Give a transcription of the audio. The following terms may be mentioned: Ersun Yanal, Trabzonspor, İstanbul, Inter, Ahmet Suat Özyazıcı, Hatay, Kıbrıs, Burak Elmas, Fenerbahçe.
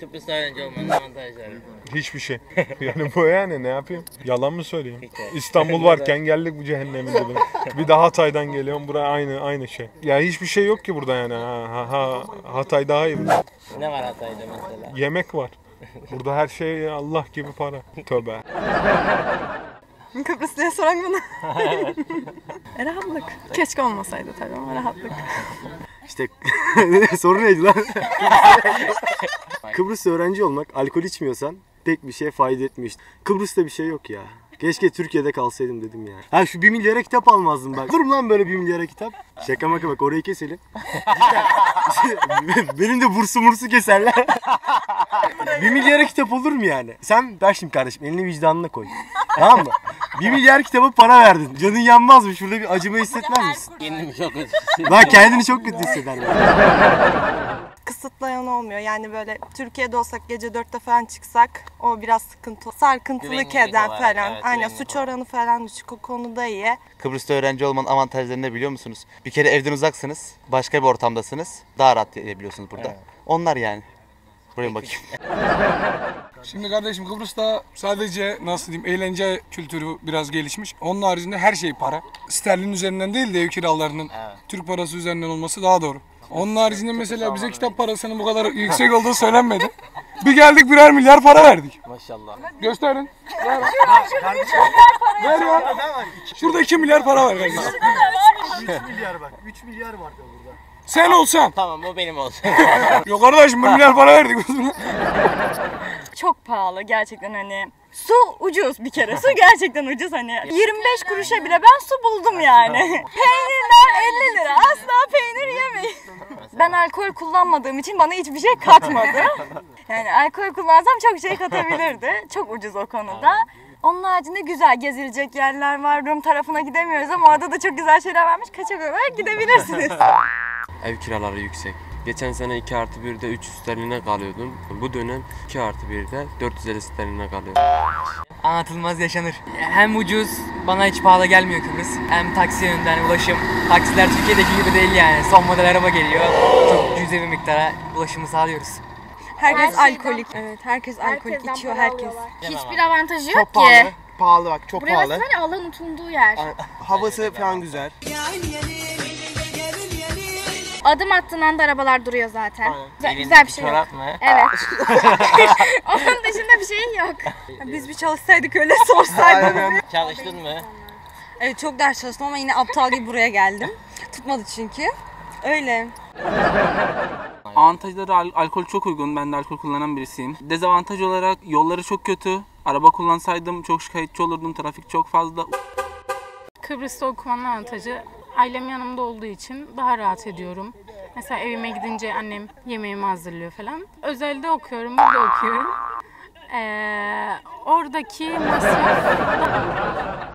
Kıbrıs'tan önce olmanın avantajları. Hiçbir şey. Yani bu yani ne yapayım? Yalan mı söyleyeyim? İstanbul varken geldik bu cehennemin dibine. Bir de Hatay'dan geliyorum. Buraya aynı şey. Ya hiçbir şey yok ki burada yani. Hatay daha iyi. Ne var Hatay'da mesela? Yemek var. Burada her şey Allah gibi para. Tövbe. Kıbrıslı'ya soran bunu. Rahatlık. Keşke olmasaydı tabii ama rahatlık. İşte sorun neydi lan? Kıbrıs'ta öğrenci olmak, alkol içmiyorsan pek bir şeye fayda etmiyor. Kıbrıs'ta bir şey yok ya. Keşke Türkiye'de kalsaydım dedim yani. Ha şu 1 milyara kitap almazdım ben. Durum lan böyle 1 milyara kitap. Şaka maka bak orayı keselim. Benim de bursu keserler. 1 milyara kitap olur mu yani? Sen ver şimdi kardeşim, elini vicdanına koy. Tamam mı? 1 milyar kitaba para verdin. Canın yanmaz mı? Şurada bir acıma hissetmez misin? Kendimi çok kötü hissederim. Lan kendini çok kötü hissederim. Kısıtlayan olmuyor. Yani böyle Türkiye'de olsak gece 4'te falan çıksak o biraz sıkıntı. Sarkıntılık eden falan. Evet, aynen, suç oranı falan düşük. O konuda iyi. Kıbrıs'ta öğrenci olmanın avantajları ne biliyor musunuz? Bir kere evden uzaksınız. Başka bir ortamdasınız. Daha rahat edebiliyorsunuz burada. Evet. Onlar yani. Buraya bakayım. Şimdi kardeşim Kıbrıs'ta sadece nasıl diyeyim eğlence kültürü biraz gelişmiş. Onun haricinde her şey para. Sterlin üzerinden değil de ev kiralarının Türk parası üzerinden olması daha doğru. Onun haricinde mesela bize kitap parasının bu kadar yüksek olduğu söylenmedi. Bir geldik 1'er milyar para verdik. Maşallah. Gösterin. Ver ya. Şurada 2 milyar para var. Şurada da 3 milyar bak. 3 milyar var da burada. Sen olsan. Tamam o benim olsun. Yok kardeşim 1 milyar para verdik. Çok pahalı gerçekten hani. Su ucuz bir kere. Su gerçekten ucuz hani. 25 kuruşa bile ben su buldum yani. Peynirler 50 lira. Asla peynir yemeyin. Ben alkol kullanmadığım için bana hiçbir şey katmadı. Yani alkol kullansam çok şey katabilirdi. Çok ucuz o konuda. Onun haricinde güzel gezilecek yerler var. Rum tarafına gidemiyoruz ama orada da çok güzel şeyler varmış. Kaçak olarak gidebilirsiniz. Ev kiraları yüksek. Geçen sene 2+1'de 300 sterline kalıyordum. Bu dönem 2+1'de 450 sterline kalıyordum. Anlatılmaz yaşanır. Hem ucuz, bana hiç pahalı gelmiyor Kıbrıs. Hem taksi yönünden ulaşım. Taksiler Türkiye'deki gibi değil yani. Son model araba geliyor. Çok cüzi bir miktara ulaşımı sağlıyoruz. Herkes alkolik. Evet, herkes alkolik içiyor herkes. Hiçbir avantajı yok ki. Pahalı bak, çok pahalı. Buraya baksana Allah'ın utunduğu yer. Havası falan güzel. Adım attığın anda arabalar duruyor zaten. Güzel bir şey yok. Evet. Onun dışında bir şeyin yok. Biz bir çalışsaydık öyle sorsaydınız. Çalıştın mı? Evet çok ders çalıştım ama yine aptal gibi buraya geldim. Tutmadı çünkü. Öyle. Avantajları alkol çok uygun. Ben de alkol kullanan birisiyim. Dezavantaj olarak yolları çok kötü. Araba kullansaydım çok şikayetçi olurdum. Trafik çok fazla. Kıbrıs'ta okumanın avantajı. Ailem yanımda olduğu için daha rahat ediyorum. Mesela evime gidince annem yemeğimi hazırlıyor falan. Özelde okuyorum, burada okuyorum. Oradaki masraf...